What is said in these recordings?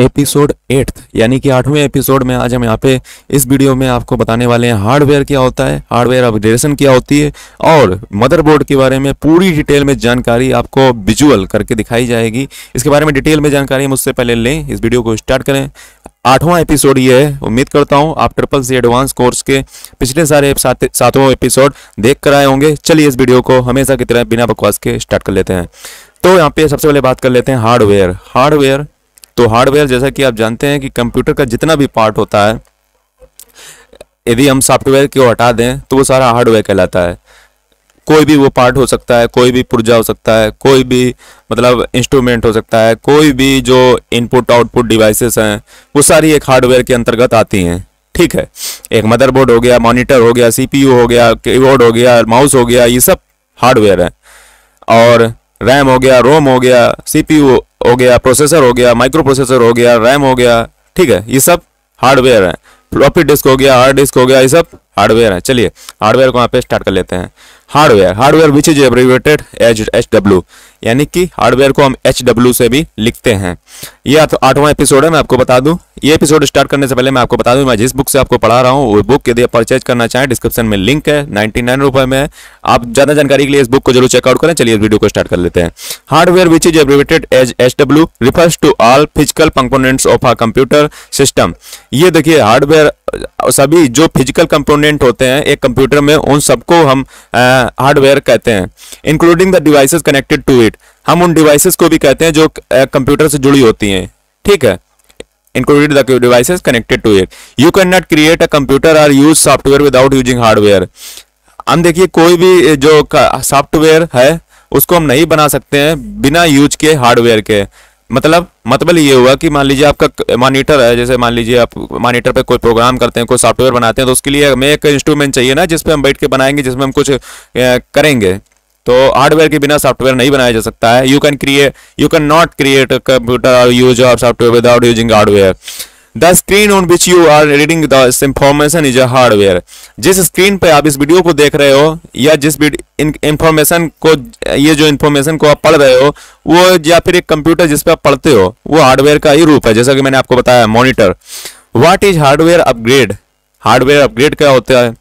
Episode 8 यानी कि 8वें episode में आज हम यहाँ पे इस वीडियो में आपको बताने वाले हैं हार्डवेयर क्या होता है, हार्डवेयर अपग्रेडेशन क्या होती है और मदरबोर्ड के बारे में पूरी डिटेल में जानकारी आपको विजुअल करके दिखाई जाएगी। इसके बारे में डिटेल में जानकारी हम उससे पहले लें, इस वीडियो को स्टार्ट करें। 8वां एपिसोड ये है। उम्मीद करता हूँ आप ट्रिपल सी एडवांस कोर्स के पिछले सारे 7वां एपिसोड देख कर आए होंगे। चलिए इस वीडियो को हमेशा की तरह बिना बकवास के स्टार्ट कर लेते हैं। तो यहाँ पे सबसे पहले बात कर लेते हैं हार्डवेयर। तो हार्डवेयर जैसा कि आप जानते हैं कि कंप्यूटर का जितना भी पार्ट होता है, यदि हम सॉफ्टवेयर को हटा दें तो वो सारा हार्डवेयर कहलाता है। कोई भी वो पार्ट हो सकता है, कोई भी पुर्जा हो सकता है, कोई भी मतलब इंस्ट्रूमेंट हो सकता है, कोई भी जो इनपुट आउटपुट डिवाइसेस हैं वो सारी एक हार्डवेयर के अंतर्गत आती हैं। ठीक है, एक मदरबोर्ड हो गया, मॉनिटर हो गया, सीपीयू हो गया, कीबोर्ड हो गया, माउस हो गया, ये सब हार्डवेयर है। और रैम हो गया, रोम हो गया, सीपीयू हो गया, प्रोसेसर हो गया, माइक्रो प्रोसेसर हो गया, रैम हो गया, ठीक है, ये सब हार्डवेयर है। फ्लॉपी डिस्क हो गया, हार्ड डिस्क हो गया, ये सब हार्डवेयर है। चलिए हार्डवेयर को यहाँ पे स्टार्ट कर लेते हैं। Hardware which is abbreviated as HW, यानी कि हार्डवेयर को हम HW से भी लिखते हैं। ये 8वां एपिसोड है। मैं आपको बता दूं, ये एपिसोड स्टार्ट करने से पहले मैं आपको बता दूं, मैं जिस बुक से आपको पढ़ा रहा हूं वो बुक यदि आप परचेज करना चाहें डिस्क्रिप्शन में लिंक है, 99 रुपये में। आप ज्यादा जानकारी के लिए इस बुक को जरूर चेकआउट करें। चलिए इस वीडियो को स्टार्ट कर लेते हैं। Hardware which is abbreviated as HW refers to all physical components of a computer system. ये देखिए, हार्डवेयर सभी जो फिजिकल कंपोनेंट होते हैं एक कंप्यूटर में, उन सबको हम हार्डवेयर कहते हैं। Including the devices connected to it, हम उन डिवाइसेस को भी कहते हैं जो कंप्यूटर से जुड़ी होती हैं। ठीक है, including the devices connected to it. You can not create a computer और use software without using hardware. हम देखिए, कोई भी जो सॉफ्टवेयर है उसको हम नहीं बना सकते हैं बिना यूज के हार्डवेयर के। मतलब ये हुआ कि मान लीजिए आपका मॉनिटर है, जैसे मान लीजिए आप मॉनिटर पे कोई प्रोग्राम करते हैं, कोई सॉफ्टवेयर बनाते हैं, तो उसके लिए हमें एक इंस्ट्रूमेंट चाहिए ना जिस पे हम बैठ के बनाएंगे, जिसमें हम कुछ करेंगे। तो हार्डवेयर के बिना सॉफ्टवेयर नहीं बनाया जा सकता है। You can not create a computer और use a software without using hardware. The screen on which you are reading this information is a hardware. जिस स्क्रीन पे आप इस वीडियो को देख रहे हो या जिस इंफॉर्मेशन को ये जो आप पढ़ रहे हो वो, या फिर एक कंप्यूटर जिस पे आप पढ़ते हो, वो हार्डवेयर का ही रूप है। जैसा कि मैंने आपको बताया monitor. What is hardware upgrade? Hardware upgrade क्या होता है?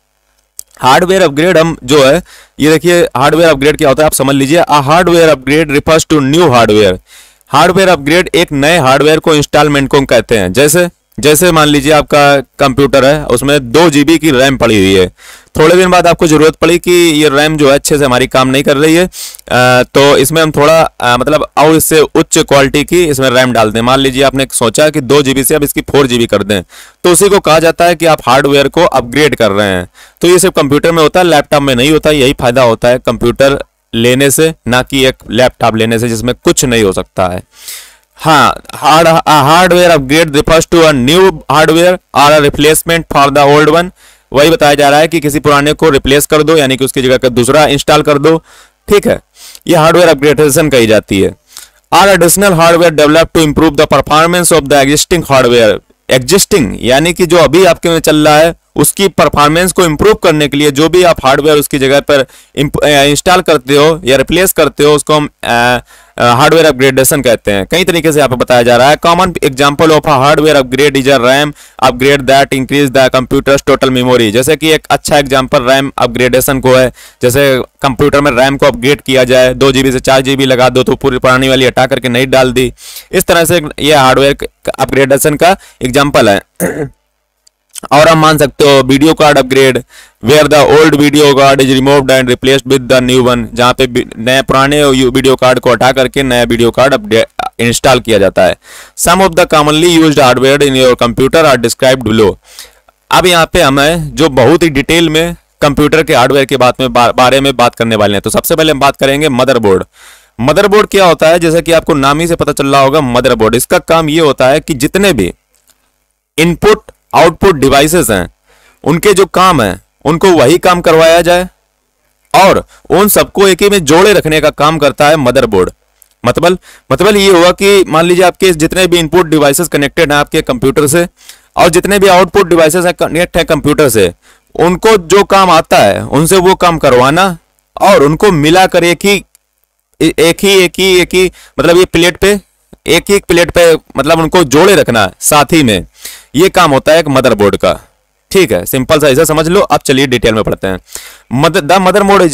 हार्डवेयर अपग्रेड हम जो है, ये देखिए हार्डवेयर अपग्रेड क्या होता है आप समझ लीजिए। A hardware upgrade refers to new hardware. Hardware upgrade एक नए हार्डवेयर को इंस्टॉलमेंट को कहते हैं। जैसे मान लीजिए आपका कंप्यूटर है, उसमें 2 GB की रैम पड़ी हुई है। थोड़े दिन बाद आपको ज़रूरत पड़ी कि ये रैम जो है अच्छे से हमारी काम नहीं कर रही है, तो इसमें हम थोड़ा और इससे उच्च क्वालिटी की इसमें रैम डाल दें। मान लीजिए आपने सोचा कि 2 GB से अब इसकी 4 GB कर दें, तो उसी को कहा जाता है कि आप हार्डवेयर को अपग्रेड कर रहे हैं। तो ये सिर्फ कंप्यूटर में होता है, लैपटॉप में नहीं होता। यही फायदा होता है कंप्यूटर लेने से, ना कि एक लैपटॉप लेने से जिसमें कुछ नहीं हो सकता है। हाँ, hardware upgrade refers to a new hardware और a replacement for the old one. वही बताया जा रहा है कि किसी पुराने को रिप्लेस कर दो, यानी कि उसकी जगह दूसरा इंस्टॉल कर दो। ठीक है, ये हार्डवेयर अपग्रेडेशन कही जाती है। और additional hardware develop to improve the performance of the existing hardware. Existing यानी कि जो अभी आपके में चल रहा है उसकी परफॉर्मेंस को इम्प्रूव करने के लिए जो भी आप हार्डवेयर उसकी जगह पर इंस्टॉल करते हो या रिप्लेस करते हो, उसको हम हार्डवेयर अपग्रेडेशन कहते हैं। कई तरीके से यहाँ पे बताया जा रहा है। Common example of a hardware upgrade is a RAM upgrade that increase the computer's total memory. जैसे कि एक अच्छा एग्जांपल रैम अपग्रेडेशन को है, जैसे कंप्यूटर में रैम को अपग्रेड किया जाए, 2 GB से 4 GB लगा दो, तो पूरी पुरानी वाली हटा करके नई डाल दी। इस तरह से यह हार्डवेयर अपग्रेडेशन का एग्जाम्पल है। और हम मान सकते हो video card upgrade, where the old video card is removed and replaced with the new one. जहाँ पे नए पुराने वीडियो कार्ड को हटा करके नया वीडियो कार्ड अपडेट इंस्टॉल किया जाता है। Some of the commonly used hardware in your computer are described below. अब यहाँ पे हमें जो बहुत ही डिटेल में कंप्यूटर के हार्डवेयर के बारे में बात करने वाले हैं। तो सबसे पहले हम बात करेंगे मदरबोर्ड। मदरबोर्ड क्या होता है? जैसे कि आपको नाम ही से पता चल रहा होगा मदरबोर्ड। इसका काम ये होता है कि जितने भी इनपुट आउटपुट डिवाइसेस हैं उनके जो काम हैं उनको वही काम करवाया जाए और उन सबको एक ही में जोड़े रखने का काम करता है मदरबोर्ड। मतलब ये हुआ कि मान लीजिए आपके जितने भी इनपुट डिवाइसेस कनेक्टेड हैं आपके कंप्यूटर से और जितने भी आउटपुट डिवाइसेस हैं कनेक्ट हैं कंप्यूटर से, उनको जो काम आता है उनसे वो काम करवाना और उनको मिलाकर एक ही प्लेट पे एक ही प्लेट पे मतलब उनको जोड़े रखना साथ ही में, ये काम होता है एक मदरबोर्ड का। ठीक है, सिंपल सा ऐसा समझ लो। अब चलिए डिटेल में पढ़ते हैं। The motherboard is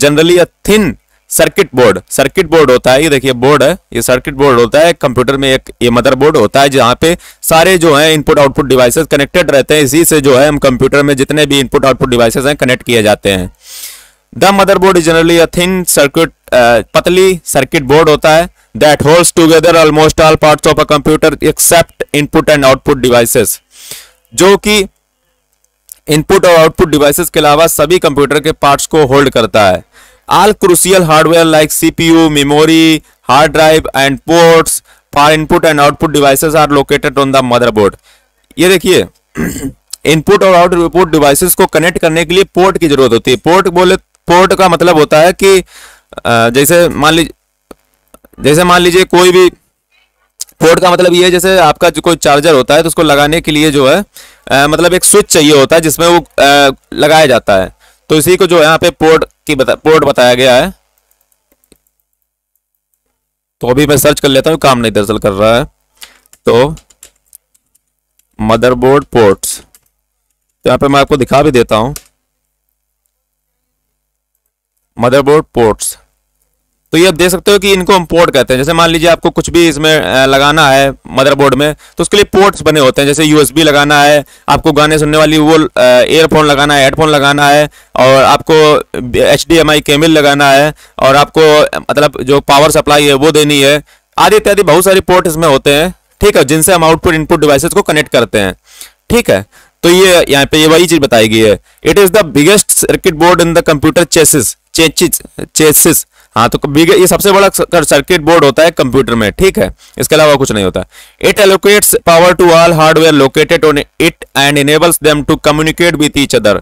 generally a thin circuit board. Circuit board होता है, ये देखिए बोर्ड है, ये सर्किट बोर्ड होता है कंप्यूटर में, एक ये मदरबोर्ड होता है जहाँ पे सारे जो है इनपुट आउटपुट डिवाइसेस कनेक्टेड रहते हैं। इसी से जो है हम कंप्यूटर में जितने भी इनपुट आउटपुट डिवाइसेस हैं कनेक्ट किए जाते हैं। The motherboard is generally a thin circuit, पतली सर्किट बोर्ड होता है, that holds together almost all parts of a computer except input and output devices, जो कि इनपुट और आउटपुट डिवाइसेस के अलावा सभी कंप्यूटर के पार्ट्स को होल्ड करता है। All crucial hardware like CPU, memory, hard drive and ports for input and output devices are located on the motherboard. ये देखिए इनपुट और आउटपुट डिवाइसेस को कनेक्ट करने के लिए पोर्ट की जरूरत होती है। पोर्ट का मतलब होता है कि जैसे मान लीजिए कोई भी पोर्ट का मतलब ये है, जैसे आपका जो कोई चार्जर होता है तो उसको लगाने के लिए जो है मतलब एक स्विच चाहिए होता है जिसमें वो लगाया जाता है, तो इसी को जो है यहाँ पे पोर्ट बताया गया है। तो अभी मैं सर्च कर लेता हूँ, काम नहीं दरअसल कर रहा है। तो मदरबोर्ड पोर्ट्स, तो यहाँ पे मैं आपको दिखा भी देता हूँ मदरबोर्ड पोर्ट्स। तो ये आप देख सकते हो कि इनको हम पोर्ट कहते हैं। जैसे मान लीजिए आपको कुछ भी इसमें लगाना है मदरबोर्ड में, तो उसके लिए पोर्ट्स बने होते हैं। जैसे यूएसबी लगाना है, आपको गाने सुनने वाली वो एयरफोन लगाना है, हेडफोन लगाना है, और आपको एचडीएमआई केबल लगाना है, और आपको मतलब जो पावर सप्लाई है वो देनी है, आदि इत्यादि बहुत सारे पोर्ट इसमें होते हैं। ठीक है, जिनसे हम आउटपुट इनपुट डिवाइसेस को कनेक्ट करते हैं। ठीक है, तो ये यहाँ पे ये वही चीज बताई गई है। It is the biggest circuit board in the computer chassis. हाँ, तो ये सबसे बड़ा सर्किट बोर्ड होता है कंप्यूटर में। ठीक है, इसके अलावा कुछ नहीं होता। It allocates power to all hardware located on it and enables them to communicate with each other.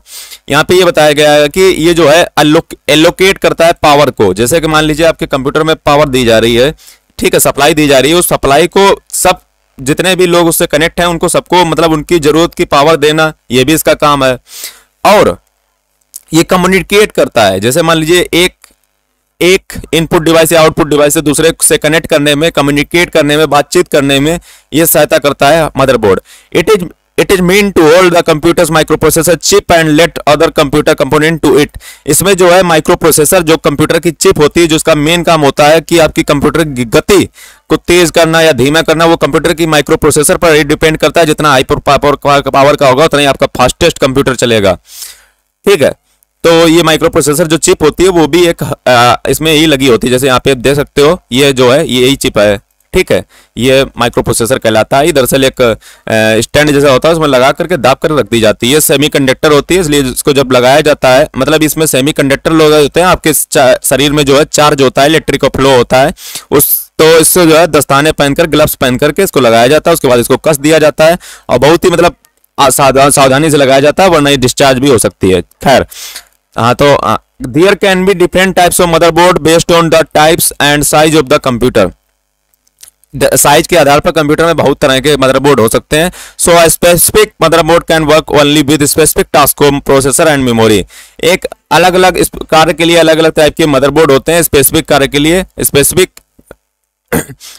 यहाँ पे ये बताया गया है कि ये जो है एलोकेट करता है पावर को। जैसे कि मान लीजिए आपके कंप्यूटर में पावर दी जा रही है, ठीक है, सप्लाई दी जा रही है, उस सप्लाई को सब जितने भी लोग उससे कनेक्ट हैं उनको सबको मतलब उनकी जरूरत की पावर देना, ये भी इसका काम है। और ये कम्युनिकेट करता है, जैसे मान लीजिए एक इनपुट डिवाइस या आउटपुट डिवाइस से दूसरे से कनेक्ट करने में, कम्युनिकेट करने में, बातचीत करने में ये सहायता करता है motherboard. It is mean to hold the computer's microprocessor chip and let other computer component to it. इसमें जो है माइक्रोप्रोसेसर जो कंप्यूटर की चिप होती है, जो उसका मेन काम होता है कि आपकी कंप्यूटर की गति को तेज करना या धीमा करना, वो कंप्यूटर की माइक्रोप्रोसेसर पर डिपेंड करता है। जितना हाई पावर का होगा उतना ही आपका फास्टेस्ट कंप्यूटर चलेगा। ठीक है, तो ये माइक्रोप्रोसेसर जो चिप होती है वो भी एक इसमें ही लगी होती है। जैसे यहाँ पे आप देख सकते हो ये जो है ये यही चिप है। ठीक है, ये माइक्रोप्रोसेसर कहलाता है। दरअसल एक स्टैंड जैसा होता है, उसमें लगा करके दाब कर रख दी जाती है। सेमीकंडक्टर होती है, इसलिए इसको जब लगाया जाता है मतलब इसमें सेमीकंडक्टर लगे होते हैं। आपके शरीर में जो है चार्ज होता है, इलेक्ट्रिक फ्लो होता है उस, तो इससे जो है दस्ताने पहनकर, ग्लव्स पहन करके इसको लगाया जाता है। उसके बाद इसको कस दिया जाता है और बहुत ही मतलब सावधानी से लगाया जाता है, वरना ये डिस्चार्ज भी हो सकती है। खैर, हाँ, तो there can be different types of motherboard based on the types and size of the computer. Size के आधार पर कंप्यूटर में बहुत तरह के मदरबोर्ड हो सकते हैं। So a specific motherboard can work only with specific task of processor and memory. एक अलग अलग कार्य के लिए अलग अलग टाइप के मदरबोर्ड होते हैं, स्पेसिफिक कार्य के लिए स्पेसिफिक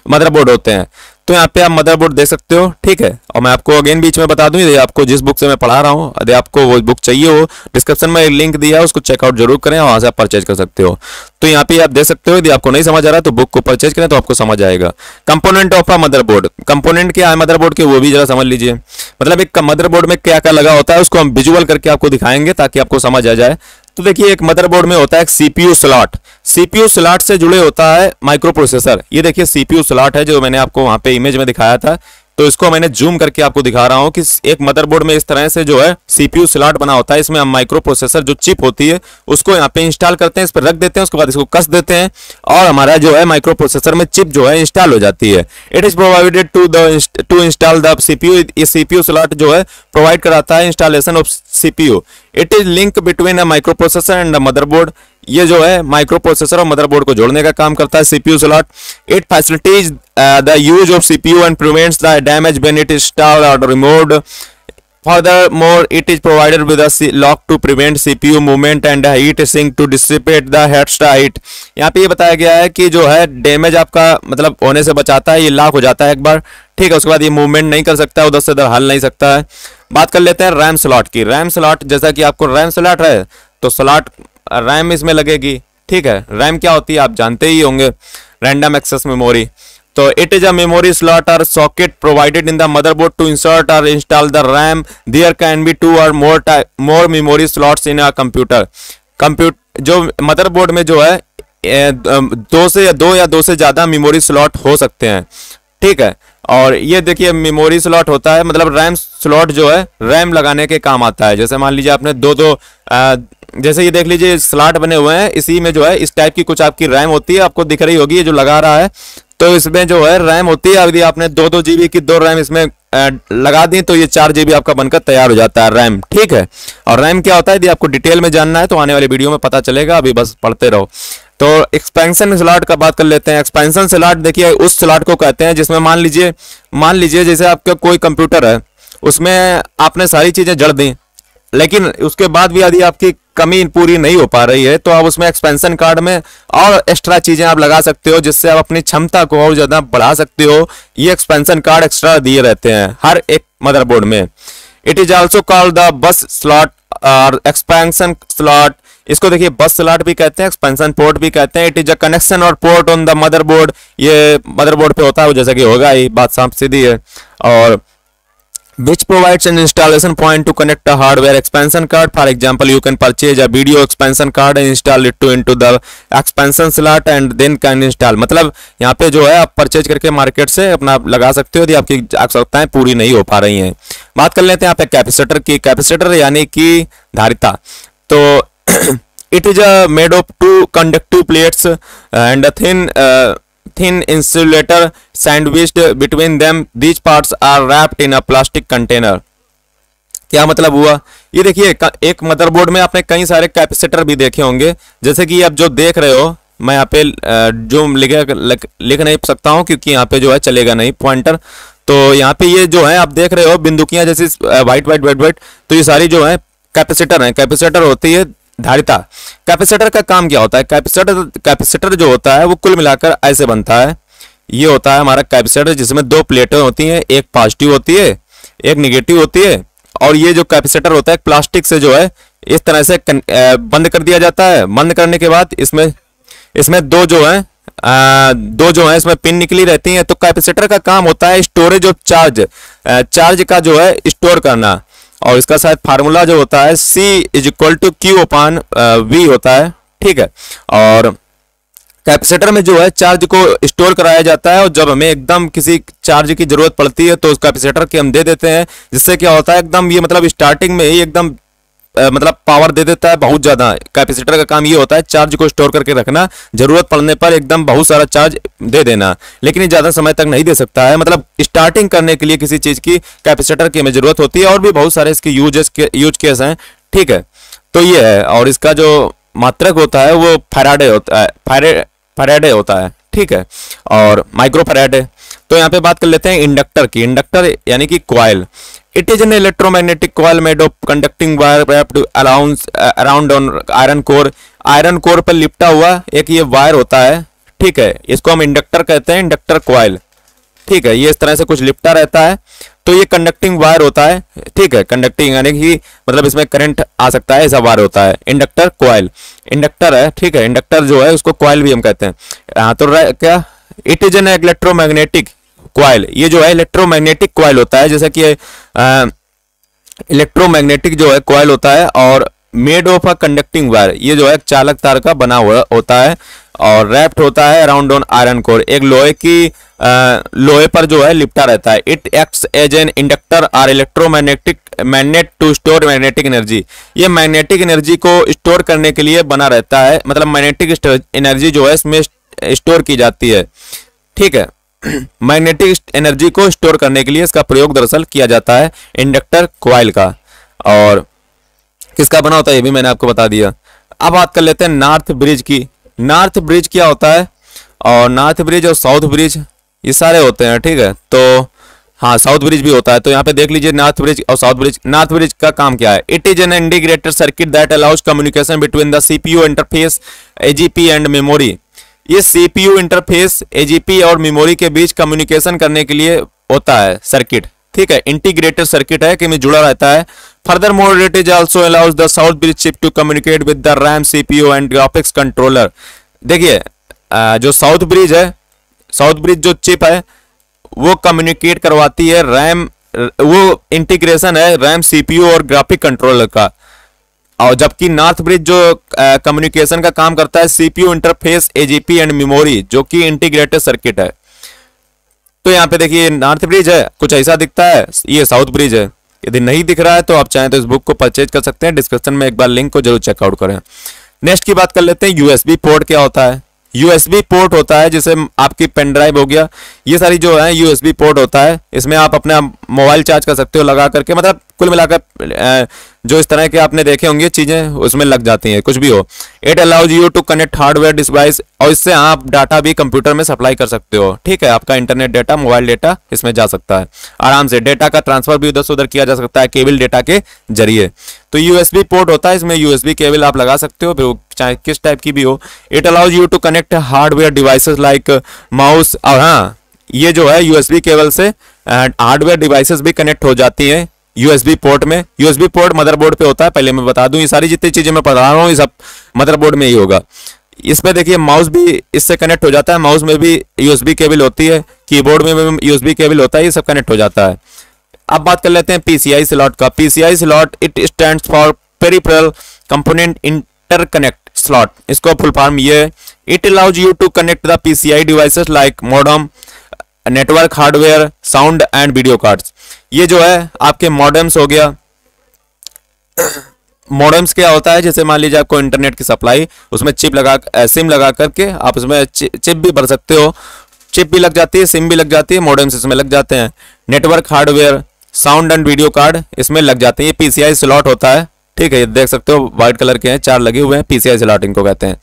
मदरबोर्ड होते हैं। तो यहाँ पे आप मदरबोर्ड देख सकते हो। ठीक है, और मैं आपको अगेन बीच में बता दूं, यदि आपको जिस बुक से मैं पढ़ा रहा हूँ, यदि आपको वो बुक चाहिए हो, डिस्क्रिप्शन में एक लिंक दिया है, उसको चेकआउट जरूर करें और वहाँ से आप परचेज कर सकते हो। तो यहाँ पे आप देख सकते हो, यदि आपको नहीं समझ आ रहा तो बुक को परचेज करें तो आपको समझ आएगा। Component of a motherboard, component क्या है मदरबोर्ड के वो भी जरा समझ लीजिए। मतलब एक मदरबोर्ड में क्या क्या लगा होता है उसको हम विजुअल करके आपको दिखाएंगे ताकि आपको समझ आ जाए। तो देखिए एक मदरबोर्ड में होता है एक सीपीयू स्लॉट। सीपीयू स्लॉट से जुड़े होता है माइक्रोप्रोसेसर। ये देखिए सीपीयू स्लॉट है जो मैंने आपको वहां पे इमेज में दिखाया था, तो इसको मैंने जूम करके आपको दिखा रहा हूं कि एक मदरबोर्ड में इस तरह से जो है सीपीयू स्लॉट बना होता है। इसमें हम माइक्रोप्रोसेसर जो चिप होती है उसको यहाँ पे इंस्टॉल करते हैं, इस पर रख देते हैं, उसके बाद इसको कस देते हैं और हमारा जो है माइक्रोप्रोसेसर में चिप जो है इंस्टॉल हो जाती है। It is provided to install the CPU. ये सीपीयू स्लॉट जो है प्रोवाइड कराता है installation of CPU. It is link between a microprocessor and a motherboard. ये जो है माइक्रोप्रोसेसर और मदरबोर्ड को जोड़ने का काम करता है CPU slot. It facilities the use of CPU and prevents the damage when it is installed or removed. Furthermore, it is provided with a lock to prevent CPU movement and heat sink to dissipate the heat stroke. यहाँ पे ये बताया गया है कि जो है damage आपका मतलब होने से बचाता है, ये लॉक हो जाता है एक बार, ठीक है, उसके बाद ये मूवमेंट नहीं कर सकता है, उधर से उधर हल नहीं सकता है। बात कर लेते हैं रैम स्लॉट की। रैम स्लॉट, जैसा कि आपको रैम स्लॉट है तो स्लॉट रैम इसमें लगेगी, ठीक है। रैम क्या होती है आप जानते ही होंगे, रैंडम एक्सेस मेमोरी। तो it is a memory slot or socket provided in the motherboard to insert or install the RAM. There can be two or more memory slots in a computer. जो motherboard में जो है दो या दो से ज़्यादा मेमोरी स्लॉट हो सकते हैं, ठीक है। और ये देखिए मेमोरी स्लॉट होता है, मतलब रैम स्लॉट जो है रैम लगाने के काम आता है। जैसे मान लीजिए आपने जैसे ये देख लीजिए स्लॉट बने हुए हैं, इसी में जो है इस टाइप की कुछ आपकी रैम होती है, आपको दिख रही होगी जो लगा रहा है, तो इसमें जो है रैम होती है। यदि आपने 2 GB की 2 रैम इसमें लगा दी तो ये 4 GB आपका बनकर तैयार हो जाता है रैम, ठीक है। और रैम क्या होता है यदि आपको डिटेल में जानना है तो आने वाले वीडियो में पता चलेगा, अभी बस पढ़ते रहो। तो एक्सपेंशन स्लॉट का बात कर लेते हैं। एक्सपेंशन स्लॉट देखिए उस स्लॉट को कहते हैं जिसमें मान लीजिए जैसे आपका कोई कंप्यूटर है, उसमें आपने सारी चीज़ें जड़ दी, लेकिन उसके बाद भी यदि आपकी कमी पूरी नहीं हो पा रही है तो आप उसमें एक्सपेंशन कार्ड में और एक्स्ट्रा चीज़ें आप लगा सकते हो, जिससे आप अपनी क्षमता को और ज़्यादा बढ़ा सकते हो। ये एक्सपेंशन कार्ड एक्स्ट्रा दिए रहते हैं हर एक मदरबोर्ड में। It is also called the bus slot or expansion slot. इसको देखिए बस स्लॉट भी कहते हैं, एक्सपेंशन पोर्ट भी कहते हैं। It is a connection or port on the motherboard, ये मदरबोर्ड पे होता है, जैसा कि होगा ही, बात साफ सीधी है। और which provides an installation point to connect a hardware expansion card. For example, you can purchase a video expansion card and install it into the expansion slot and then can install. मतलब यहाँ पे जो है आप purchase करके market से अपना लगा सकते हो यदि आपकी आवश्यकताएं पूरी नहीं हो पा रही हैं। बात कर लेते हैं यहाँ पे कैपेसिटर की। कैपेसिटर यानी कि धारिता। तो it is a made of 2 conductive plates and a thin insulator sandwiched between them. These parts are wrapped in a plastic container. क्या मतलब हुआ, ये देखिए एक मदरबोर्ड में आपने कई सारे कैपेसिटर भी देखे होंगे, जैसे कि आप जो देख रहे हो, मैं यहाँ पे जो लिख नहीं सकता हूँ क्योंकि यहाँ पे जो है चलेगा नहीं पॉइंटर। तो यहाँ पे ये जो है आप देख रहे हो बिंदुकियाँ जैसी वाइट, तो ये सारी जो है कैपेसिटर हैं। कैपेसिटर होती है धारिता। कैपेसिटर का काम क्या होता है? कैपेसिटर जो होता है वो कुल मिलाकर ऐसे बनता है, ये होता है हमारा कैपेसिटर, जिसमें 2 प्लेटें होती हैं, एक पॉजिटिव होती है, एक नेगेटिव होती है। और ये जो कैपेसिटर होता है प्लास्टिक से जो है इस तरह से बंद कर दिया जाता है। बंद करने के बाद इसमें दो जो है इसमें पिन निकली रहती हैं। तो कैपेसिटर का काम होता है स्टोरेज ऑफ चार्ज का जो है स्टोर करना। और इसका शायद फार्मूला जो होता है C = Q/V होता है, ठीक है। और कैपेसिटर में जो है चार्ज को स्टोर कराया जाता है, और जब हमें एकदम किसी चार्ज की जरूरत पड़ती है तो उस कैपेसिटर के हम दे देते हैं, जिससे क्या होता है एकदम ये मतलब स्टार्टिंग में ही एकदम मतलब पावर दे देता है बहुत ज़्यादा। कैपेसिटर का काम ये होता है चार्ज को स्टोर करके रखना, जरूरत पड़ने पर एकदम बहुत सारा चार्ज दे देना, लेकिन ज़्यादा समय तक नहीं दे सकता है। मतलब स्टार्टिंग करने के लिए किसी चीज़ की कैपेसिटर की हमें ज़रूरत होती है, और भी बहुत सारे इसके यूज केस हैं, ठीक है। तो ये है, और इसका जो मात्रक होता है वो फैराडे होता है, ठीक है, और माइक्रो फैराडे। तो यहाँ पे बात कर लेते हैं इंडक्टर की। इंडक्टर यानी कि coil. It is an electromagnetic coil made of conducting wire wrapped around on iron core. Iron core पर लिपटा हुआ एक ये वायर होता है, ठीक है, इसको हम इंडक्टर कहते हैं, इंडक्टर कॉयल, ठीक है। ये इस तरह से कुछ लिपटा रहता है, तो ये कंडक्टिंग वायर होता है, ठीक है। कंडक्टिंग यानी कि मतलब इसमें करंट आ सकता है, ऐसा वायर होता है। इंडक्टर कॉयल, इंडक्टर है, ठीक है। इंडक्टर जो है उसको कॉयल भी हम कहते हैं। हाँ, तो क्या it is an electromagnetic coil, ये जो है इलेक्ट्रोमैग्नेटिक कॉइल होता है, जैसे कि इलेक्ट्रोमैग्नेटिक जो है कॉइल होता है। और made of a conducting wire, ये जो है चालक तार का बना हुआ होता है, और रैप्ड होता है अराउंड ऑन आयरन कोर, एक लोहे पर जो है लिपटा रहता है। It acts as an inductor or electromagnet to store magnetic energy. ये मैग्नेटिक एनर्जी को स्टोर करने के लिए बना रहता है, मतलब मैग्नेटिक एनर्जी जो है इसमें स्टोर की जाती है, ठीक है। मैग्नेटिक एनर्जी को स्टोर करने के लिए इसका प्रयोग दरअसल किया जाता है इंडक्टर कॉइल का। और किसका बना होता है ये भी मैंने आपको बता दिया। अब बात कर लेते हैं नॉर्थ ब्रिज की। नॉर्थ ब्रिज क्या होता है, और नॉर्थ ब्रिज और साउथ ब्रिज ये सारे होते हैं, ठीक है। तो हाँ साउथ ब्रिज भी होता है। तो यहाँ पे देख लीजिए नॉर्थ ब्रिज और साउथ ब्रिज। नॉर्थ ब्रिज का काम क्या है? It is an integrated circuit that allows communication between the CPU interface AGP and memory. ये सीपीयू इंटरफेस एजीपी और मेमोरी के बीच कम्युनिकेशन करने के लिए होता है सर्किट, ठीक है। इंटीग्रेटेड सर्किट है कि में जुड़ा रहता है। Furthermore it is also allows the south bridge chip to communicate with the RAM CPU and graphics controller. देखिए जो साउथ ब्रिज है, साउथ ब्रिज जो चिप है वो कम्युनिकेट करवाती है रैम, वो इंटीग्रेशन है रैम सीपीयू और ग्राफिक कंट्रोलर का। और जबकि नॉर्थ ब्रिज जो कम्युनिकेशन का काम करता है CPU interface AGP and memory, जो कि इंटीग्रेटेड सर्किट है। तो यहाँ पे देखिए नॉर्थ ब्रिज है, कुछ ऐसा दिखता है, ये साउथ ब्रिज है। यदि नहीं दिख रहा है तो आप चाहें तो इस बुक को परचेज कर सकते हैं, डिस्क्रिप्शन में एक बार लिंक को जरूर चेकआउट करें। नेक्स्ट की बात कर लेते हैं, यूएसबी पोर्ट क्या होता है। यूएसबी पोर्ट होता है जैसे आपकी पेन ड्राइव हो गया, ये सारी जो है यूएसबी पोर्ट होता है। इसमें आप अपना मोबाइल चार्ज कर सकते हो लगा करके, मतलब कुल मिलाकर जो इस तरह के आपने देखे होंगे चीज़ें उसमें लग जाती हैं, कुछ भी हो। It allows you to connect hardware device, और इससे आप डाटा भी कंप्यूटर में सप्लाई कर सकते हो, ठीक है। आपका इंटरनेट डाटा, मोबाइल डाटा इसमें जा सकता है आराम से। डाटा का ट्रांसफर भी उधर से उधर किया जा सकता है केबल डाटा के जरिए। तो यूएसबी पोर्ट होता है, इसमें यूएसबी केबल आप लगा सकते हो, फिर चाहे किस टाइप की भी हो। It allows you to connect hardware devices like mouse, और हाँ ये जो है यूएसबी केबल से हार्डवेयर डिवाइसेस भी कनेक्ट हो जाती हैं यूएसबी पोर्ट में। यूएसबी पोर्ट मदरबोर्ड पे होता है, पहले मैं बता दूं, ये सारी जितनी चीजें मैं पढ़ा रहा हूँ ये सब मदरबोर्ड में ही होगा। इस पे देखिए माउस भी इससे कनेक्ट हो जाता है, माउस में भी यूएसबी केबल होती है, कीबोर्ड में भी यूएसबी केबल होता है, ये सब कनेक्ट हो जाता है। अब बात कर लेते हैं पीसीआई स्लॉट का। PCI slot it stands for peripheral component interconnect slot, इसको फुल फॉर्म ये है। It allows you to connect the PCI devices like modem, network hardware, sound and video cards. ये जो है आपके मॉडेम्स हो गया। मॉडेम्स क्या होता है? जैसे मान लीजिए आपको इंटरनेट की सप्लाई, उसमें चिप लगा, सिम लगा करके आप उसमें चिप भी भर सकते हो, चिप भी लग जाती है, सिम भी लग जाती है, मॉडेम्स इसमें लग जाते हैं। Network hardware, sound and video card इसमें लग जाते हैं। ये पीसीआई स्लॉट होता है, ठीक है। ये देख सकते हो व्हाइट कलर के हैं, चार लगे हुए हैं, पीसीआई स्लॉट इनको कहते हैं।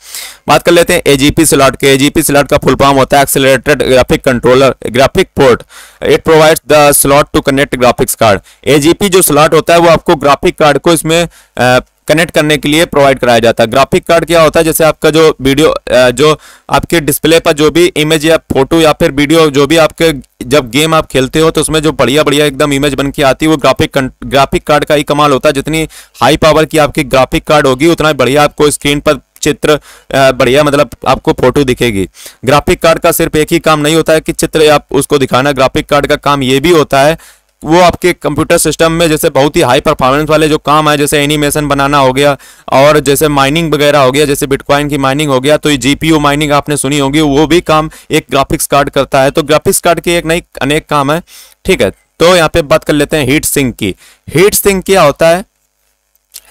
बात कर लेते हैं एजीपी स्लॉट के। एजीपी स्लॉट का फुल फॉर्म होता है accelerated graphic controller, graphic port. It provides the slot to connect graphics card. AGP जो स्लॉट होता है वो आपको ग्राफिक कार्ड को इसमें कनेक्ट करने के लिए प्रोवाइड कराया जाता है। ग्राफिक कार्ड क्या होता है? जैसे आपका जो वीडियो, जो आपके डिस्प्ले पर जो भी इमेज या फोटो या फिर वीडियो, जो भी आपके जब गेम आप खेलते हो तो उसमें जो बढ़िया बढ़िया एकदम इमेज बन के आती है, वो ग्राफिक कार्ड का ही कमाल होता है। जितनी हाई पावर की आपकी ग्राफिक कार्ड होगी उतना बढ़िया आपको स्क्रीन पर चित्र, बढ़िया मतलब आपको फोटो दिखेगी। ग्राफिक कार्ड का सिर्फ एक ही काम नहीं होता है कि चित्र आप उसको दिखाना, ग्राफिक कार्ड का काम ये भी होता है वो आपके कंप्यूटर सिस्टम में जैसे बहुत ही हाई परफॉर्मेंस वाले जो काम है, जैसे एनिमेशन बनाना हो गया, और जैसे माइनिंग वगैरह हो गया, जैसे बिटकॉइन की माइनिंग हो गया, तो ये जीपीयू माइनिंग आपने सुनी होगी, वो भी काम एक ग्राफिक्स कार्ड करता है। तो ग्राफिक्स कार्ड के एक नहीं अनेक काम है, ठीक है। तो यहाँ पे बात कर लेते हैं हीट सिंक की। हीट सिंक क्या होता है?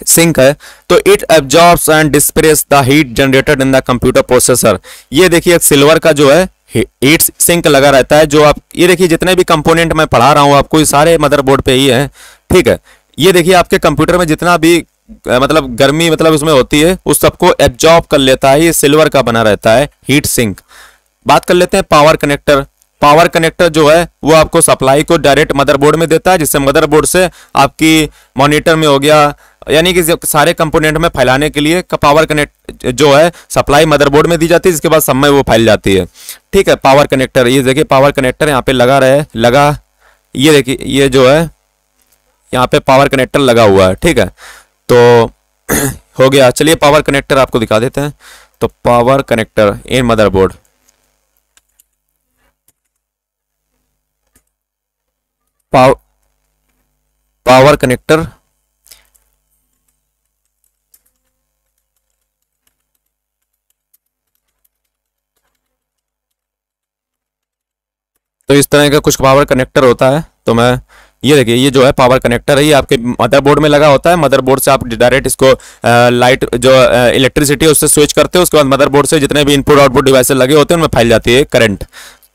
सिंक है तो it absorbs and disperse the heat generated in the computer processor. ये देखिए एक सिल्वर का जो है हीट सिंक लगा रहता है, जो आप ये देखिए जितने भी कंपोनेंट मैं पढ़ा रहा हूँ आपको, ये सारे मदरबोर्ड पे ही हैं, ठीक है। ये देखिए आपके कंप्यूटर में जितना भी मतलब गर्मी मतलब उसमें होती है उस सबको एब्जॉर्ब कर लेता है, ये सिल्वर का बना रहता है हीट सिंक। बात कर लेते हैं पावर कनेक्टर। पावर कनेक्टर जो है वो आपको सप्लाई को डायरेक्ट मदरबोर्ड में देता है, जिससे मदरबोर्ड से आपकी मॉनिटर में हो गया, यानी कि सारे कंपोनेंट में फैलाने के लिए पावर कनेक्ट जो है सप्लाई मदरबोर्ड में दी जाती है, जिसके बाद सब में वो फैल जाती है, ठीक है। पावर कनेक्टर, ये देखिए पावर कनेक्टर यहाँ पे लगा रहे लगा, ये देखिए ये जो है यहाँ पे पावर कनेक्टर लगा हुआ है, ठीक है। तो हो गया, चलिए पावर कनेक्टर आपको दिखा देते हैं। तो power connector in motherboard, power connector, तो इस तरह का कुछ पावर कनेक्टर होता है। तो मैं ये देखिए ये जो है पावर कनेक्टर है, ये आपके मदरबोर्ड में लगा होता है। मदरबोर्ड से आप डायरेक्ट इसको लाइट जो इलेक्ट्रिसिटी उससे स्विच करते हो, उसके बाद मदरबोर्ड से जितने भी इनपुट आउटपुट डिवाइसेस लगे होते हैं उनमें फैल जाती है करंट।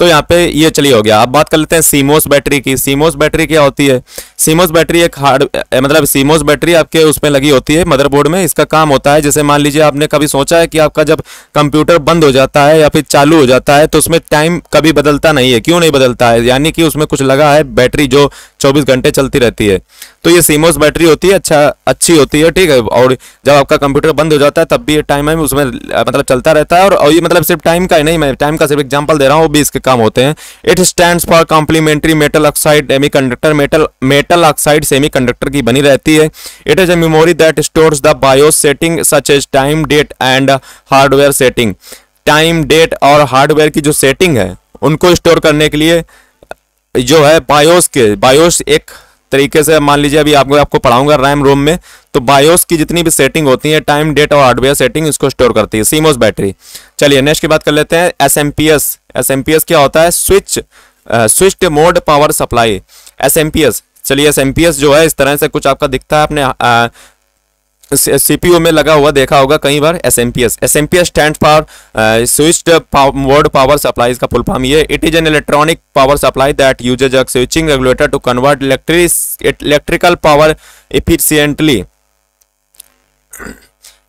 तो यहाँ पे ये चलिए हो गया। अब बात कर लेते हैं सीमोस बैटरी की। सीमोस बैटरी क्या होती है? सीमोस बैटरी एक हार्ड मतलब सीमोस बैटरी आपके उसमें लगी होती है मदरबोर्ड में। इसका काम होता है, जैसे मान लीजिए आपने कभी सोचा है कि आपका जब कंप्यूटर बंद हो जाता है या फिर चालू हो जाता है तो उसमें टाइम कभी बदलता नहीं है। क्यों नहीं बदलता है? यानी कि उसमें कुछ लगा है, बैटरी जो 24 घंटे चलती रहती है। तो ये सीमोस बैटरी होती है, अच्छी होती है, ठीक है। और जब आपका कंप्यूटर बंद हो जाता है तब भी ये टाइम है उसमें मतलब चलता रहता है। और ये मतलब सिर्फ टाइम का ही नहीं, मैं टाइम का सिर्फ एग्जाम्पल दे रहा हूँ, वो भी इसके काम होते हैं। It stands for complementary metal oxide semiconductor. Metal oxide semiconductor की बनी रहती है। It is a memory that stores the BIOS setting such as time, date and hardware setting. Time, date और हार्डवेयर की जो सेटिंग है उनको स्टोर करने के लिए जो है बायोस एक तरीके से मान लीजिए अभी आपको पढ़ाऊंगा रैम रोम में, तो बायोस की जितनी भी सेटिंग होती है टाइम, डेट और हार्डवेयर सेटिंग इसको स्टोर करती है सीमोस बैटरी। चलिए नेक्स्ट की बात कर लेते हैं एसएमपीएस। एसएमपीएस क्या होता है? Switched mode power supply, SMPS. चलिए एसएमपीएस जो है इस तरह से कुछ आपका दिखता है, अपने सीपीयू में लगा हुआ देखा होगा कई बार। SMPS stand for switched mode power supply, इसका फुल फॉर्म ये। It is an electronic power supply that uses a switching regulator to convert electrical power efficiently.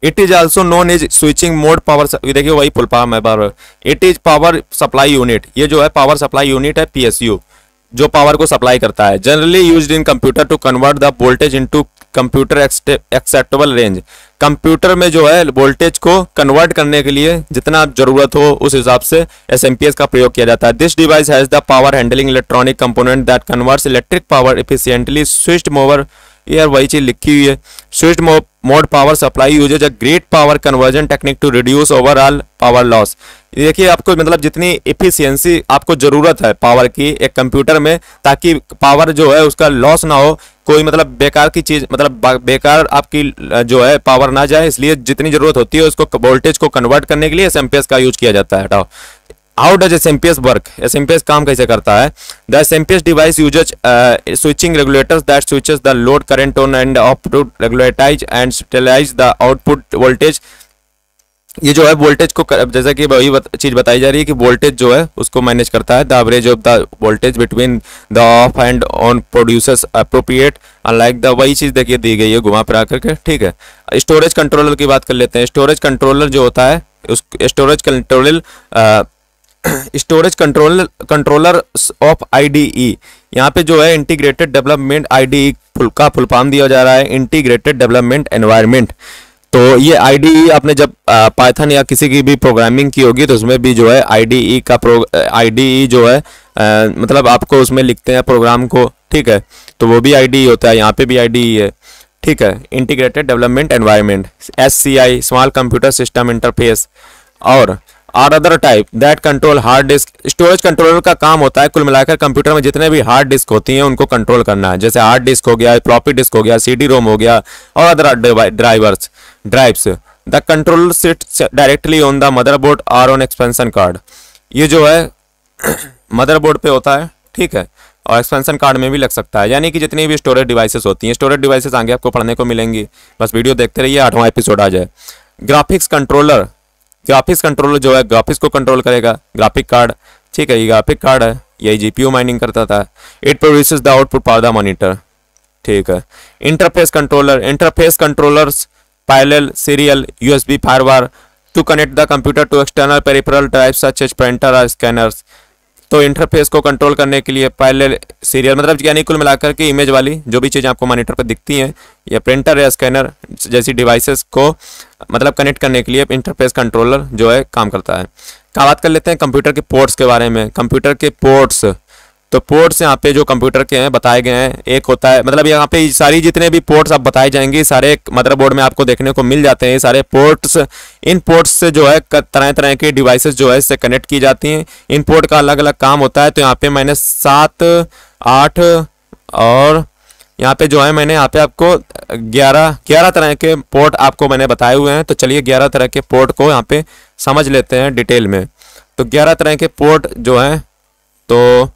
It is also known as switching mode power, देखिए वही full form है बार। It is power supply unit, ये जो है power supply unit है PSU, जो power को सप्लाई करता है। Generally used in computer to convert the voltage into computer acceptable range. Computer में जो है वोल्टेज को कन्वर्ट करने के लिए जितना जरूरत हो उस हिसाब से एसएमपीएस का प्रयोग किया जाता है। This device has the power handling electronic component that converts electric power efficiently switched mover, यार वही चीज लिखी हुई है। Switch mode power supply uses a great power conversion technique to reduce overall power loss. देखिए आपको मतलब जितनी एफिशिएंसी आपको जरूरत है पावर की एक कंप्यूटर में, ताकि पावर जो है उसका लॉस ना हो, कोई मतलब बेकार की चीज मतलब बेकार आपकी जो है पावर ना जाए, इसलिए जितनी जरूरत होती है उसको वोल्टेज को कन्वर्ट करने के लिए एसएमपीएस का यूज किया जाता है। हटाओ। How does SMPS work? SMPS काम कैसे करता है? The SMPS device uses switching regulators that switches the load current on and off to regularize and stabilize the output voltage. ये जो है वोल्टेज को जैसा कि वही चीज बताई जा रही है कि वोल्टेज जो है उसको मैनेज करता है। The average of the voltage between the off and on producers appropriate unlike the, वही चीज देखिए दी गई है घुमा फिरा करके, ठीक है। स्टोरेज कंट्रोलर की बात कर लेते हैं। स्टोरेज कंट्रोलर जो होता है उस स्टोरेज कंट्रोलर ऑफ आईडीई, यहाँ पे जो है इंटीग्रेटेड डेवलपमेंट आईडीई का फुल फॉर्म दिया जा रहा है, इंटीग्रेटेड डेवलपमेंट एनवायरनमेंट। तो ये आईडीई आपने जब पाइथन या किसी की भी प्रोग्रामिंग की होगी तो उसमें भी जो है आईडीई का आईडीई जो है मतलब आपको उसमें लिखते हैं प्रोग्राम को, ठीक है, तो वो भी आईडीई होता है, यहाँ पे भी आईडीई है, ठीक है। Integrated development environment SCI, small computer system interface. Or other type that control hard disk. Storage controller का काम होता है कुल मिलाकर कंप्यूटर में जितने भी हार्ड डिस्क होती हैं उनको कंट्रोल करना है, जैसे हार्ड डिस्क हो गया, फ्लॉपी डिस्क हो गया, CD-ROM हो गया और other drives. The controller sits directly on the motherboard or on expansion card, ये जो है मदरबोर्ड पे होता है, ठीक है, और एक्सपेंशन कार्ड में भी लग सकता है। यानी कि जितनी भी स्टोरेज डिवाइसेस होती हैं, स्टोरेज डिवाइसेस आगे आपको पढ़ने को मिलेंगी, बस वीडियो देखते रहिए, 8वां एपिसोड आ जाए। ग्राफिक्स कंट्रोलर, ग्राफिक्स कंट्रोलर जो है ग्राफिक्स को कंट्रोल करेगा, ग्राफिक कार्ड, ठीक है, ये ग्राफिक कार्ड है, यही GPU माइनिंग करता था। It produces the output for the monitor, ठीक है। Interface controller, interface controllers parallel, serial, USB firewall to connect the computer to external peripheral drive such as printer or scanners. तो interface को control करने के लिए parallel, serial मतलब यानी कुल मिलाकर के इमेज वाली जो भी चीज़ आपको मॉनिटर पर दिखती हैं या प्रिंटर या स्कैनर जैसी डिवाइसेस को मतलब कनेक्ट करने के लिए इंटरफेस कंट्रोलर जो है काम करता है। क्या बात कर लेते हैं कंप्यूटर के पोर्ट्स के बारे में। कंप्यूटर के पोर्ट्स, तो पोर्ट्स यहाँ पे जो कंप्यूटर के हैं बताए गए हैं, एक होता है मतलब यहाँ पे सारी जितने भी पोर्ट्स आप बताए जाएंगे सारे मदरबोर्ड में आपको देखने को मिल जाते हैं सारे पोर्ट्स। इन पोर्ट्स से जो है तरह तरह के डिवाइसेस जो है इससे कनेक्ट की जाती हैं। इन पोर्ट का अलग अलग काम होता है। तो यहाँ पे मैंने 7, 8 और यहाँ पे जो है मैंने यहाँ पे आपको 11 तरह के पोर्ट आपको मैंने बताए हुए हैं। तो चलिए 11 तरह के पोर्ट को यहाँ पे समझ लेते हैं डिटेल में। तो 11 तरह के पोर्ट जो हैं, तो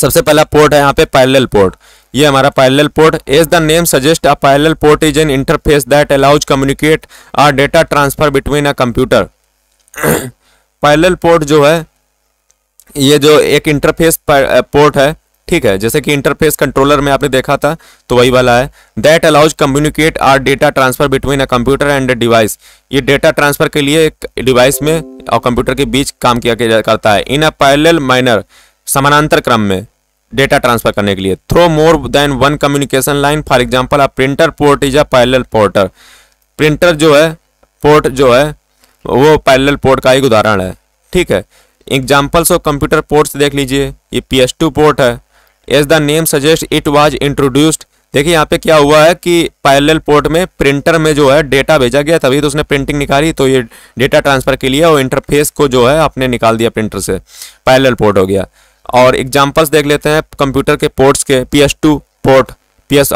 सबसे पहला पोर्ट है यहाँ पे पैरेलल पोर्ट, ये हमारा parallel port. As the name suggest a parallel port is an interface that allows communicate or data transfer between a computer. Parallel port जो है ये जो एक इंटरफेस पोर्ट है, ठीक है, जैसे कि इंटरफेस कंट्रोलर में आपने देखा था तो वही वाला है। That allows communicate or data transfer between a computer and a device. ये डेटा ट्रांसफर के लिए एक डिवाइस में और कंप्यूटर के बीच काम किया करता है। इन अ पैरेलल माइनर, समानांतर क्रम में डेटा ट्रांसफर करने के लिए। Through more than one communication line, for example a printer port is a parallel porter. Printer जो है पोर्ट जो है वो पैरेलल पोर्ट का एक उदाहरण है, ठीक है। एग्जाम्पल्स ऑफ कंप्यूटर पोर्ट्स देख लीजिए, ये PS2 पोर्ट है। As the name suggest it was introduced, देखिए यहाँ पे क्या हुआ है कि पैरेलल पोर्ट में प्रिंटर में जो है डेटा भेजा गया, तभी तो उसने प्रिंटिंग निकाली, तो ये डेटा ट्रांसफर के लिए और इंटरफेस को जो है आपने निकाल दिया प्रिंटर से, पैरेलल पोर्ट हो गया। और एग्जाम्पल्स देख लेते हैं कंप्यूटर के पोर्ट्स के। PS2 पोर्ट, PS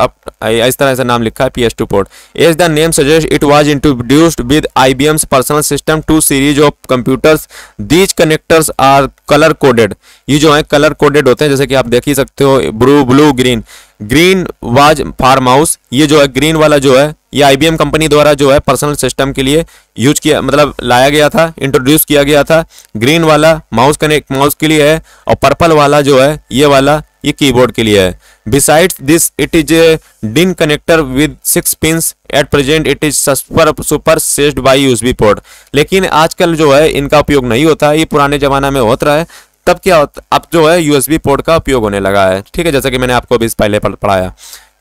इस तरह से नाम लिखा है PS2 port. As the name suggest it was introduced with IBM's personal system two series of computers, these connectors are colour coded. ये जो है कलर कोडेड होते हैं, जैसे कि आप देख ही सकते हो, blue blue green. Green was farm house, ये जो है ग्रीन वाला जो है ये IBM कंपनी द्वारा जो है पर्सनल सिस्टम के लिए यूज किया, मतलब लाया गया था, इंट्रोड्यूस किया गया था। ग्रीन वाला माउस कनेक्ट, माउस के लिए है, और पर्पल वाला जो है ये वाला ये कीबोर्ड के लिए है। Besides this it is a डिन connector with 6 pins, at present it is superseded by USB port. लेकिन आजकल जो है इनका उपयोग नहीं होता है, ये पुराने जमाना में होता है। तब क्या होता, अब जो है USB पोर्ट का उपयोग होने लगा है, ठीक है, जैसे कि मैंने आपको अभी पहले पढ़ाया।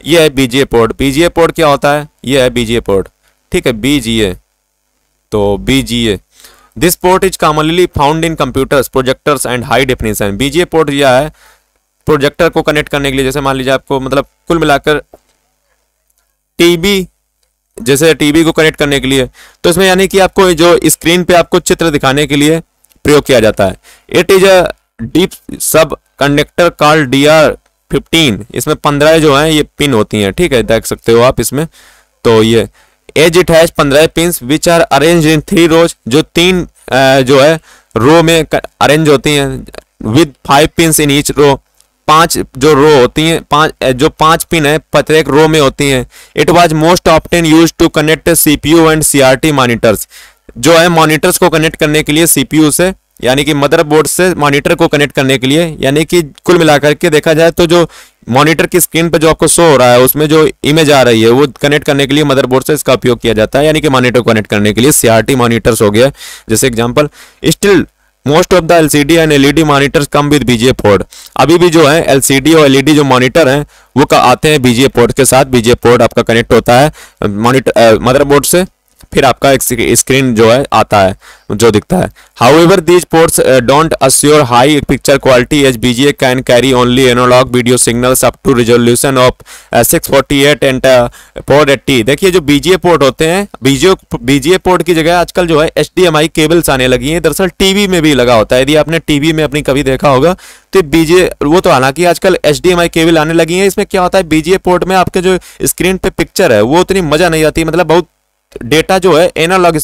ये है BGA पोर्ट। BGA पोर्ट क्या होता है, ये है BGA पोर्ट, ठीक है, BGA। तो BGA this port is commonly found in computers, projectors and high definition. BGA port यह है प्रोजेक्टर को कनेक्ट करने के लिए, जैसे मान लीजिए आपको, मतलब कुल मिलाकर टीवी, जैसे टीवी को कनेक्ट करने के लिए, तो इसमें यानी कि आपको जो स्क्रीन पे आपको चित्र दिखाने के लिए प्रयोग किया जाता है। It is a deep sub conductor called DR15। इसमें 15 जो है ये पिन होती हैं, ठीक है, देख सकते हो आप इसमें। तो ये as it has 15 pin which are arrange in 3 rows, जो 3 जो है रो में अरेंज होती हैं, with 5 pin in each row. 5 जो रो होती हैं, 5 पिन है प्रत्येक रो में होती हैं। It was most often used to connect CPU and CRT monitors, जो है मॉनिटर्स को कनेक्ट करने के लिए CPU से, यानी कि मदरबोर्ड से मॉनिटर को कनेक्ट करने के लिए। यानी कि कुल मिलाकर के देखा जाए तो जो मॉनिटर की स्क्रीन पर जो आपको शो हो रहा है, उसमें जो इमेज आ रही है, वो कनेक्ट करने के लिए मदरबोर्ड से इसका उपयोग किया जाता है, यानी कि मॉनिटर को कनेक्ट करने के लिए CRT मॉनिटर्स हो गया जैसे example. Still most of the LCD and LED monitors come with BGA port. अभी भी जो है LCD और LED जो मॉनिटर हैं वो आते हैं BGA पोर्ट के साथ। BGA पोर्ट आपका कनेक्ट होता है मॉनिटर मदरबोर्ड से, फिर आपका एक स्क्रीन जो है आता है जो दिखता है। However these ports don't assure high picture quality as BGA can carry only analogue video signals up to resolution of 648 and 480। देखिए जो BGA पोर्ट होते हैं, BGA पोर्ट की जगह आजकल जो है HDMI केबल्स आने लगी हैं। दरअसल टीवी में भी लगा होता है, यदि आपने टीवी में अपनी कभी देखा होगा तो BGA, वो तो हालांकि आजकल HDMI केबल आने लगी है। इसमें क्या होता है, BGA पोर्ट में आपके जो स्क्रीन पे पिक्चर है वो उतनी मजा नहीं आती, मतलब बहुत डेटा जो है एनालॉग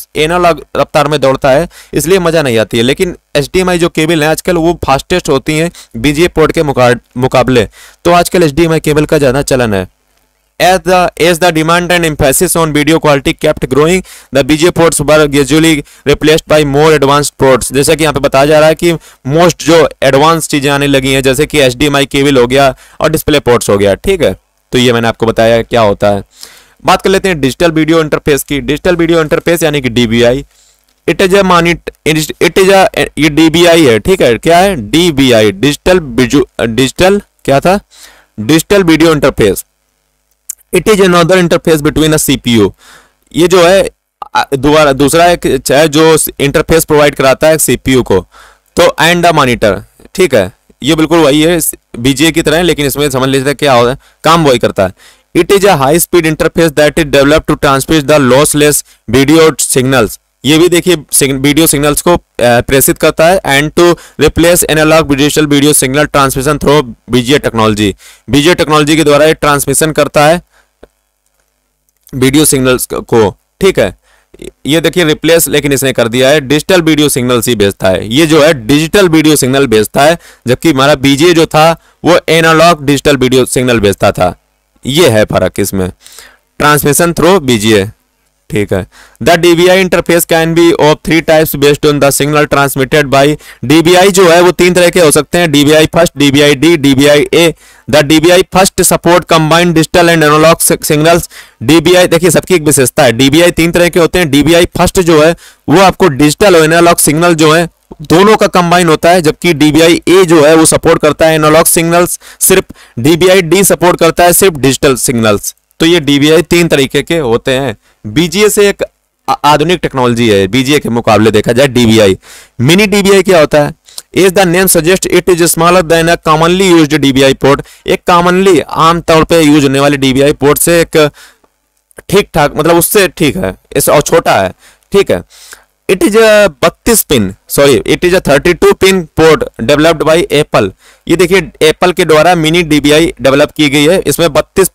रफ्तार में दौड़ता है, इसलिए मज़ा नहीं आती है। लेकिन HDMI जो केबल है आजकल वो फास्टेस्ट होती हैं BGA पोर्ट के मुकाबले, तो आजकल HDMI केबल का ज़्यादा चलन है। As the demand and emphasis on video quality kept growing, the BGA ports were gradually replaced by more advanced ports। जैसे कि यहाँ पे बताया जा रहा है कि मोस्ट जो एडवांस चीज़ें आने लगी हैं, जैसे कि HDMI केबल हो गया और डिस्प्ले पोर्ट्स हो गया, ठीक है। तो ये मैंने आपको बताया क्या होता है। बात कर लेते हैं डिजिटल वीडियो इंटरफेस की। डिजिटल वीडियो इंटरफेस यानी कि DVI, ये DVI है, ठीक है, क्या है DVI, digital video interface. It is another interface between a CPU, ये जो है दूसरा एक जो इंटरफेस प्रोवाइड कराता है CPU को, तो एंड अ मॉनिटर, ठीक है, ये बिल्कुल वही है BGA की तरह, लेकिन इसमें समझ लीजिए क्या होता है, काम वही करता है। It is a high speed interface that is developed to transmit the lossless video signals. ये भी देखिए वीडियो सिग्नल्स को प्रेषित करता है। And to replace analogue digital video signal transmission through BGA technology. BGA technology के द्वारा ये ट्रांसमिशन करता है वीडियो सिग्नल्स को, ठीक है। ये देखिए रिप्लेस, लेकिन इसने कर दिया है डिजिटल वीडियो सिग्नल ही भेजता है, ये जो है डिजिटल वीडियो सिग्नल भेजता है, जबकि हमारा BGA जो था वो एनालॉग डिजिटल वीडियो सिग्नल भेजता था। ये है फर्क इसमें, ट्रांसमिशन थ्रू BGA, ठीक है। The DVI interface can be of three types based on the signal transmitted by. DVI जो है वो तीन तरह के हो सकते हैं, DVI first, DVI D, DVI A. The DVI first support combined digital and analogue signals. DVI देखिए सबकी एक विशेषता है, डीवीआई तीन तरह के होते हैं। डीवीआई फर्स्ट जो है वो आपको डिजिटल और एनालॉग सिग्नल जो है दोनों का कंबाइन होता है, जबकि डीवीआई ए जो है वो सपोर्ट करता है एनालॉग सिग्नल्स सिर्फ, डीवीआई डी सपोर्ट करता है सिर्फ डिजिटल सिग्नल्स। तो ये डीवीआई तीन तरीके के होते हैं। बीजीए से एक आधुनिक टेक्नोलॉजी है, बीजीए के मुकाबले देखा जाए डीवीआई। मिनी डीवीआई क्या होता है? Is the name suggest it is smaller than a commonly used DVI port. एक कॉमनली आमतौर पे यूज होने वाले डीवीआई पोर्ट से एक ठीक ठाक, मतलब उससे ठीक है, इस और छोटा है, ठीक है। It is a 32 pin, sorry it is a 32 pin port developed by Apple. ये देखिए एप्पल के द्वारा मिनी डीबीआई डेवलप की गई है। इसमें 32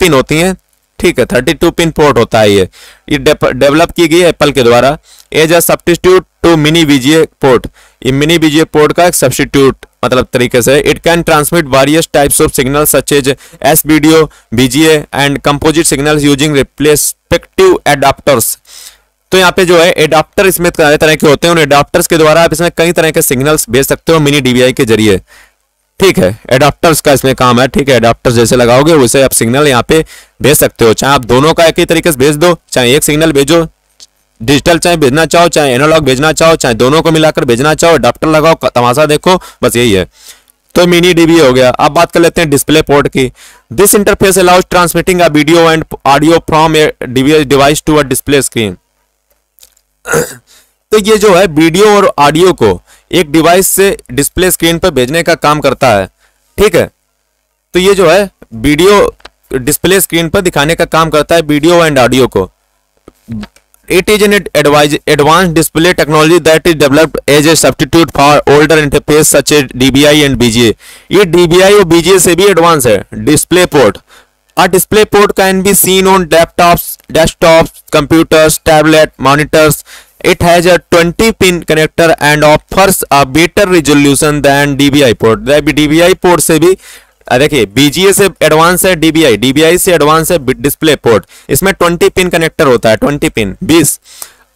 पिन होती हैं, ठीक है, 32 पिन पोर्ट होता है ये डेवलप की गई है एप्पल के द्वारा। As a substitute to mini VGA port, ये मिनी वीजीए पोर्ट का एक सब्स्टिट्यूट मतलब तरीके से। It can transmit various types of signal such as S video, VGA and composite signals using respective adapters. तो यहाँ पे जो है एडाप्टर इसमें तरह तरह के होते हैं, उन एडाप्टर्स के द्वारा आप इसमें कई तरह के सिग्नल्स भेज सकते हो मिनी डीवीआई के जरिए, ठीक है। एडाप्टर्स का इसमें काम है, ठीक है, एडाप्टर्स जैसे लगाओगे वैसे आप सिग्नल यहाँ पे भेज सकते हो। चाहे आप दोनों का एक ही तरीके से भेज दो, चाहे एक सिग्नल भेजो डिजिटल, चाहे भेजना चाहो, चाहे एनालॉग भेजना चाहो, चाहे दोनों को मिलाकर भेजना चाहो, एडाप्टर लगाओ, तमाशा देखो, बस यही है। तो मिनी डीबी हो गया। अब बात कर लेते हैं डिस्प्ले पोर्ट की। This interface allows transmitting a video and audio from a device to a display screen. तो ये जो है वीडियो और ऑडियो को एक डिवाइस से डिस्प्ले स्क्रीन पर भेजने का काम करता है, ठीक है। तो ये जो है वीडियो डिस्प्ले स्क्रीन पर दिखाने का काम करता है वीडियो एंड ऑडियो को। It is an advance display technology that is developed as a substitute for older interface such as DBI and BGA. ये डीबीआई और बीजीए से भी एडवांस है। Display port, a display port can be seen on laptops, desktops, computers, tablet, monitors. It has a 20 pin connector and offers a better resolution than DVI port। DVI port से भी देखिए BGA से advance है DVI, DVI से advance है display port. इसमें 20 pin connector होता है, 20 पिन 20।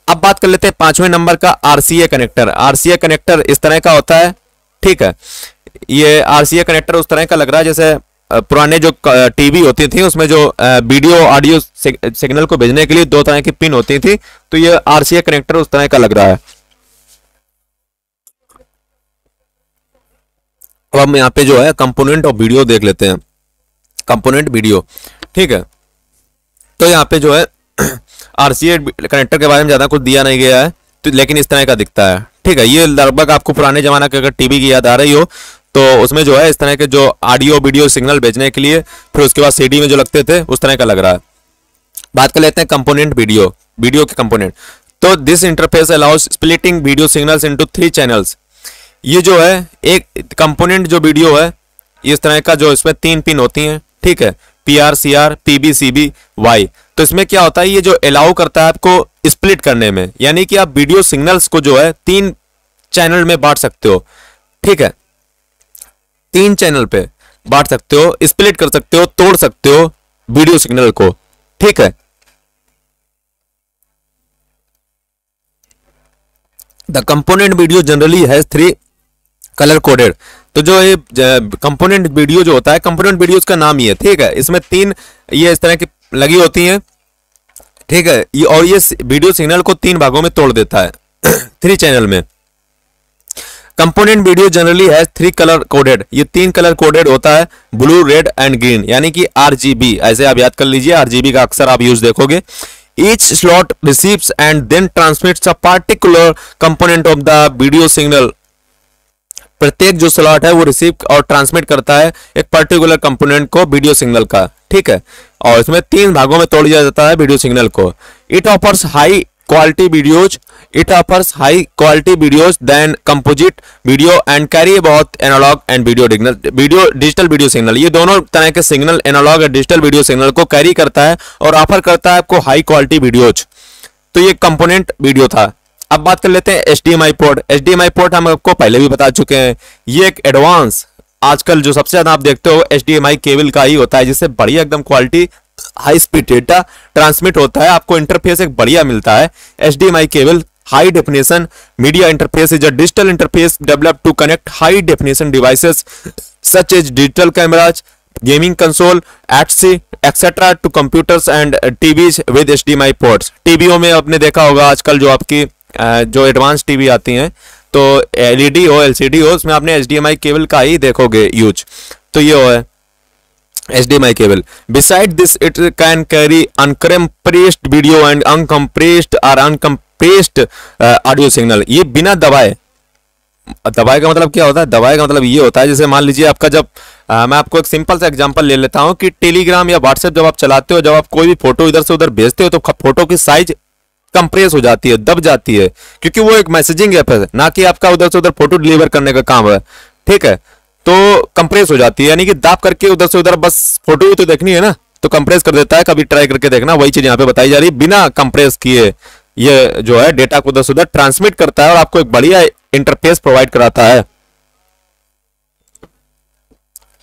अब बात कर लेते हैं पांचवें नंबर का RCA कनेक्टर। RCA कनेक्टर इस तरह का होता है, ठीक है। ये RCA कनेक्टर उस तरह का लग रहा है जैसे पुराने जो टीवी होती थी उसमें जो वीडियो ऑडियो सिग्नल को भेजने के लिए दो तरह की पिन होती थी, तो ये आरसीए कनेक्टर उस तरह का लग रहा है। अब हम यहाँ पे जो है कंपोनेंट ऑफ वीडियो देख लेते हैं, कंपोनेंट वीडियो, ठीक है। तो यहाँ पे जो है आरसीए कनेक्टर के बारे में ज्यादा कुछ दिया नहीं गया है, तो लेकिन इस तरह का दिखता है, ठीक है। ये लगभग आपको पुराने जमाना के अगर टीवी की याद आ रही हो तो उसमें जो है इस तरह के जो ऑडियो वीडियो सिग्नल भेजने के लिए फिर उसके बाद सीडी में जो लगते थे उस तरह का लग रहा है। बात कर लेते हैं कंपोनेंट वीडियो, वीडियो के कंपोनेंट। तो this interface allows splitting video signals into 3 channels. ये जो है एक कंपोनेंट जो वीडियो है इस तरह का, जो इसमें 3 पिन होती हैं, ठीक है, PR, CR, PB, CB, Y। तो इसमें क्या होता है, ये जो अलाउ करता है आपको स्प्लिट करने में, यानी कि आप वीडियो सिग्नल्स को जो है 3 चैनल में बांट सकते हो, ठीक है, 3 चैनल पे बांट सकते हो, स्प्लिट कर सकते हो, तोड़ सकते हो वीडियो सिग्नल को, ठीक है। The component video generally has 3 colour coded. तो जो ये कंपोनेंट वीडियो जो होता है, कंपोनेंट वीडियो का नाम ही है, ठीक है। इसमें 3 ये इस तरह की लगी होती हैं, ठीक है, ये और ये वीडियो सिग्नल को 3 भागों में तोड़ देता है 3 चैनल में। कंपोनेंट वीडियो जनरली है 3 कलर कोडेड। ये 3 कलर कोडेड होता है, ब्लू, रेड एंड ग्रीन, यानी कि RGB। ऐसे आप याद कर लीजिए, RGB का अक्सर आप यूज देखोगे। Each slot receives and then transmits a particular component of the video signal. प्रत्येक जो स्लॉट है वो रिसीव और ट्रांसमिट करता है एक पर्टिकुलर कंपोनेंट को वीडियो सिग्नल का, ठीक है, और इसमें 3 भागों में तोड़ दिया जाता है वीडियो सिग्नल को। It offers high quality videos, it offers high quality videos then composite video and carry about analogue and video digital video signal. ये दोनों तरह के सिग्नल एनालॉग और डिजिटल वीडियो सिग्नल को कैरी करता है और ऑफर करता है आपको हाई क्वालिटी वीडियोज। तो ये कंपोनेंट वीडियो था। अब बात कर लेते हैं HDMI पोर्ट। HDMI पोर्ट हम आपको पहले भी बता चुके हैं, ये एक एडवांस आजकल जो सबसे ज्यादा आप देखते हो HDMI केबल का ही होता है, जिससे बढ़िया एकदम quality high speed data transmit होता है, आपको इंटरफेस एक बढ़िया मिलता है। HDMI cable high definition media interface is a digital interface developed to connect high definition devices such as digital cameras, gaming console, et cetera to computers and TVs with HDMI ports. टीवीओं में आपने देखा होगा आजकल जो आपकी जो advance TV आती हैं तो एलईडी हो एलसीडी हो उसमें आपने एचडीएमआई केबल का ही देखोगे यूज। तो ये हो है HDMI cable. Beside this, it can carry uncompressed video and uncompressed or uncompressed audio signal। ये बिना दबाए का मतलब क्या होता है? दबाए का मतलब ये होता है, जैसे मान लीजिए आपका जब मैं आपको एक सिंपल सा एग्जांपल ले लेता हूँ कि टेलीग्राम या व्हाट्सएप जब आप चलाते हो, जब आप कोई भी फोटो इधर से उधर भेजते हो तो फोटो की साइज कंप्रेस हो जाती है, दब जाती है, क्योंकि वो एक मैसेजिंग ऐप है ना कि आपका उधर से उधर फोटो डिलीवर करने का काम है। ठीक है, तो कंप्रेस हो जाती है, यानी कि दाब करके उधर से उधर बस फोटो तो देखनी है ना, तो कंप्रेस कर देता है। कभी ट्राई करके देखना, वही चीज यहाँ पे बताई जा रही है। बिना कंप्रेस किए ये जो है डेटा को उधर से उधर ट्रांसमिट करता है और आपको एक बढ़िया इंटरफेस प्रोवाइड कराता है।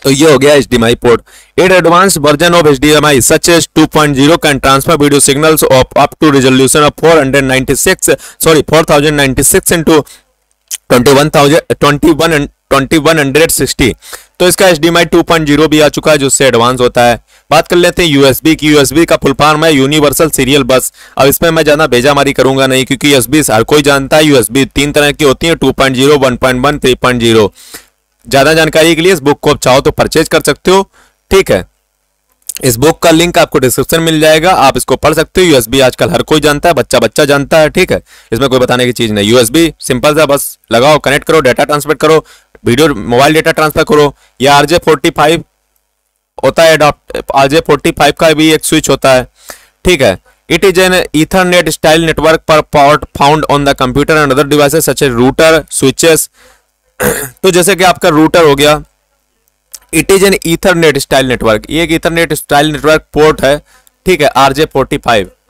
तो ये हो गया HDMI port. At advance version of HDMI such as 2.0 can transfer video signals of up to resolution of 4096 into 2160। तो इसका HDMI 2.0 भी आ चुका है जो उससे एडवांस होता है। बात कर लेते हैं यूएसबी की। यूएसबी का फुल फॉर्म है यूनिवर्सल सीरियल बस। अब इसमें मैं ज्यादा बेजामारी करूंगा नहीं, क्योंकि यूएसबी हर कोई जानता है। यूएसबी तीन तरह की होती है, 2.0, 1.1, 3.0। ज्यादा जानकारी के लिए इस बुक को आप चाहो तो परचेज कर सकते हो। ठीक है, इस बुक का लिंक आपको डिस्क्रिप्शन मिल जाएगा, आप इसको पढ़ सकते हो। यूएसबी आजकल हर कोई जानता है, बच्चा जानता है। ठीक है, इसमें कोई बताने की चीज नहीं। यूएसबी सिंपल सा, बस लगाओ, कनेक्ट करो, डाटा ट्रांसफर करो, वीडियो मोबाइल डेटा ट्रांसफर करो। या आरजे45 होता है, आरजे45 का भी एक स्विच होता है। ठीक है, it is an Ethernet style network पर power found on the computer and other devices such as router switches. तो जैसे कि आपका रूटर हो गया। It is an Ethernet style network, ये एक ईथरनेट स्टाइल नेटवर्क पोर्ट है। ठीक है,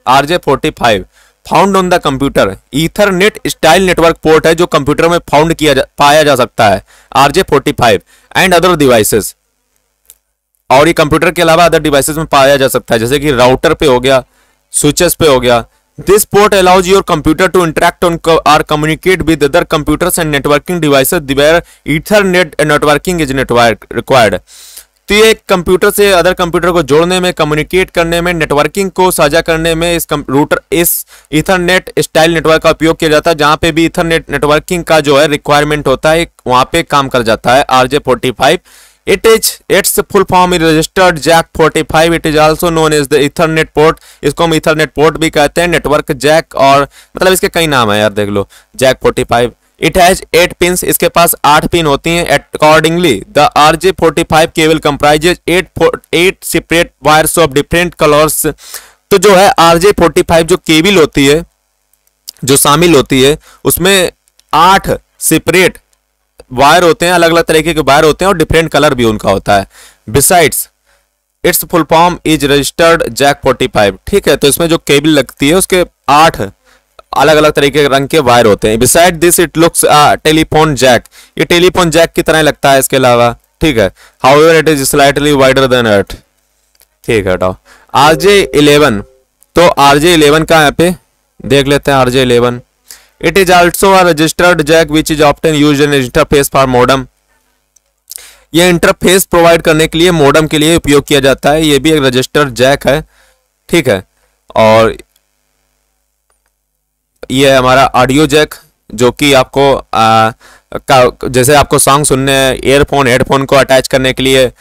आरजे45 found on the computer, Ethernet style network port है जो कंप्यूटर में फाउंड पाया जा सकता है। आरजे45 एंड अदर डिवाइसेस, और ये कंप्यूटर के अलावा अदर डिवाइसेस में पाया जा सकता है, जैसे कि राउटर पे हो गया, स्विचेस पे हो गया। This port allows your computer to interact on or communicate with other computers and networking devices where Ethernet networking is required. तो ये कंप्यूटर से अदर कंप्यूटर को जोड़ने में, कम्युनिकेट करने में, नेटवर्किंग को साझा करने में इस ईथरनेट स्टाइल नेटवर्क का उपयोग किया जाता है। जहाँ पे भी ईथरनेट नेटवर्किंग का जो है रिक्वायरमेंट होता है, वहाँ पे काम कर जाता है आरजे45। Its full form is registered jack 45। It is also known as the Ethernet port. इसको हम ईथरनेट पोर्ट भी कहते हैं, नेटवर्क जैक, और मतलब इसके कई नाम है यार, देख लो, जैक 45। इट हैज 8 पिन्स, इसके पास 8 पिन होती हैं। अकॉर्डिंगली द आरजे45 cable comprises 8 separate wires of different colours. तो जो है आरजे45 जो केबल होती है, जो शामिल होती है, उसमें 8 सेपरेट वायर होते हैं, अलग अलग तरीके के वायर होते हैं और डिफरेंट कलर भी उनका होता है। Besides its full form is registered jack 45। ठीक है, तो इसमें जो केबल लगती है उसके 8 अलग अलग तरीके के रंग के वायर होते हैं। Beside this it looks telephone jack, ये टेलीफोन जैक की तरह लगता है इसके अलावा। ठीक है, however it is slightly wider than earth. ठीक है, हटाओ। आरजे11, तो आरजे11 का यहाँ पे देख लेते हैं। RJ eleven it is also a registered jack which is often use an interface for modem. ये इंटरफेस प्रोवाइड करने के लिए, मॉडम के लिए उपयोग किया जाता है। ये भी एक रजिस्टर्ड जैक है। ठीक है, और ये है हमारा ऑडियो जैक, जो कि आपको जैसे आपको सॉन्ग सुनने हैं, ईयरफोन हेडफोन को अटैच करने के लिए।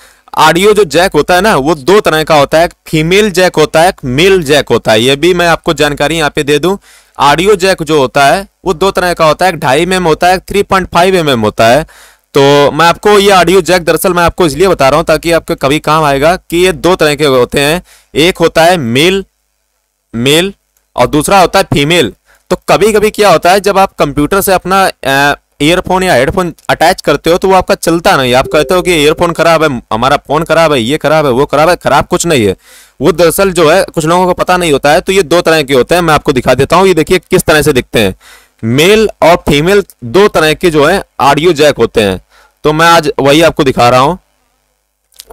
ऑडियो जो जैक होता है ना, वो दो तरह का होता है, एक फीमेल जैक होता है, एक मेल जैक होता है। ये भी मैं आपको जानकारी यहाँ पे दे दूं। ऑडियो जैक जो होता है वो दो तरह का होता है, एक 2.5 mm होता है, 3.5 mm होता है। तो मैं आपको ये ऑडियो जैक दरअसल मैं आपको इसलिए बता रहा हूँ ताकि आपको कभी काम आएगा कि ये दो तरह के होते हैं, एक होता है मेल और दूसरा होता है फीमेल। तो कभी कभी क्या होता है, जब आप कंप्यूटर से अपना ईयरफोन या हेडफोन अटैच करते हो तो वो आपका चलता नहीं। आप कहते हो कि ईयरफोन खराब है, हमारा फोन खराब है, ये खराब है, वो खराब है। खराब कुछ नहीं है, वो दरअसल जो है कुछ लोगों को पता नहीं होता है। तो ये दो तरह के होते हैं, मैं आपको दिखा देता हूँ। ये देखिए किस तरह से दिखते हैं, मेल और फीमेल दो तरह के जो है ऑडियो जैक होते हैं। तो मैं आज वही आपको दिखा रहा हूँ।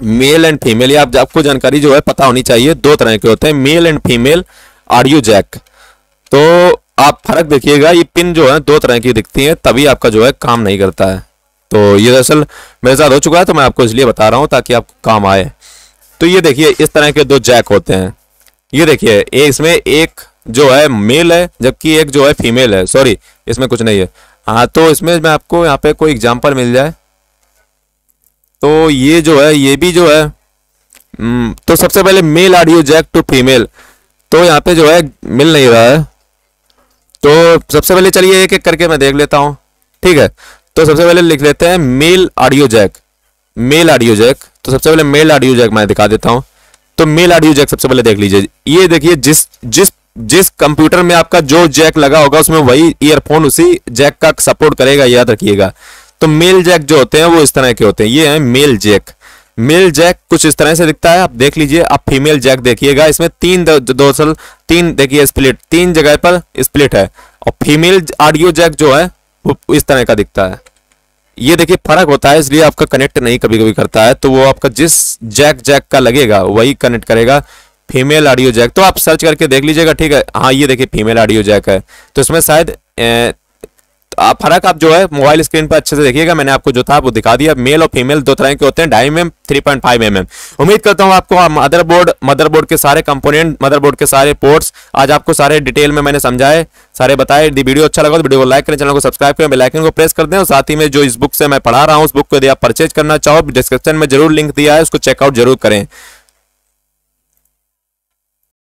मेल एंड फीमेल, ये आपको जानकारी जो है पता होनी चाहिए। दो तरह के होते हैं male and female audio jack. तो आप फर्क देखिएगा, ये पिन जो है दो तरह की दिखती है, तभी आपका जो है काम नहीं करता है। तो ये दरअसल मेरे साथ हो चुका है, तो मैं आपको इसलिए बता रहा हूँ ताकि आपको काम आए। तो ये देखिए इस तरह के दो जैक होते हैं। ये देखिए इसमें एक जो है मेल है जबकि एक जो है फीमेल है। सॉरी इसमें कुछ नहीं है। हाँ तो इसमें मैं आपको यहाँ पे कोई एग्जाम्पल मिल जाए तो ये जो है ये भी जो है तो सबसे पहले male audio jack to female, तो यहाँ पे जो है मिल नहीं रहा है। तो सबसे पहले चलिए एक एक करके मैं देख लेता हूँ, ठीक है। तो सबसे पहले लिख लेते हैं male audio jack, male audio jack. तो सबसे पहले मेल ऑडियो जैक मैं दिखा देता हूँ। तो मेल ऑडियो जैक सबसे पहले देख लीजिए। ये देखिए जिस जिस जिस कंप्यूटर में आपका जो जैक लगा होगा उसमें वही ईयरफोन उसी जैक का सपोर्ट करेगा, याद रखिएगा। तो मेल जैक जो होते हैं वो इस तरह के होते हैं, ये है मेल जैक। मेल जैक कुछ इस तरह से दिखता है, आप देख लीजिए। आप फीमेल जैक देखिएगा, इसमें तीन देखिए स्प्लिट, तीन जगह पर स्प्लिट है। और फीमेल ऑडियो जैक जो है वो इस तरह का दिखता है। ये देखिए फर्क होता है, इसलिए आपका कनेक्ट नहीं कभी कभी करता है। तो वो आपका जिस जैक का लगेगा वही कनेक्ट करेगा। फीमेल ऑडियो जैक तो आप सर्च करके देख लीजिएगा, ठीक है। हाँ ये देखिए फीमेल ऑडियो जैक है। तो इसमें शायद फर्क आप जो है मोबाइल स्क्रीन पर अच्छे से देखिएगा, मैंने आपको जो था वो दिखा दिया। मेल और फीमेल दो तरह के होते हैं, 2.5 mm 3.5 mm। उम्मीद करता हूँ आपको मदरबोर्ड के सारे कंपोनेंट, मदरबोर्ड के सारे पोर्ट्स आज आपको सारे डिटेल में मैंने समझाए, सारे बताए। वीडियो अच्छा लगा तो वीडियो को लाइक करें, चैनल को सब्सक्राइब करें, बेल आइकन को प्रेस कर दें। और साथ ही में जो इस बुक से मैं पढ़ा रहा हूँ उस बुक को यदि आप परचेज करना चाहो, डिस्क्रिप्शन में जरूर लिंक दिया है, उसको चेकआउट जरूर करें।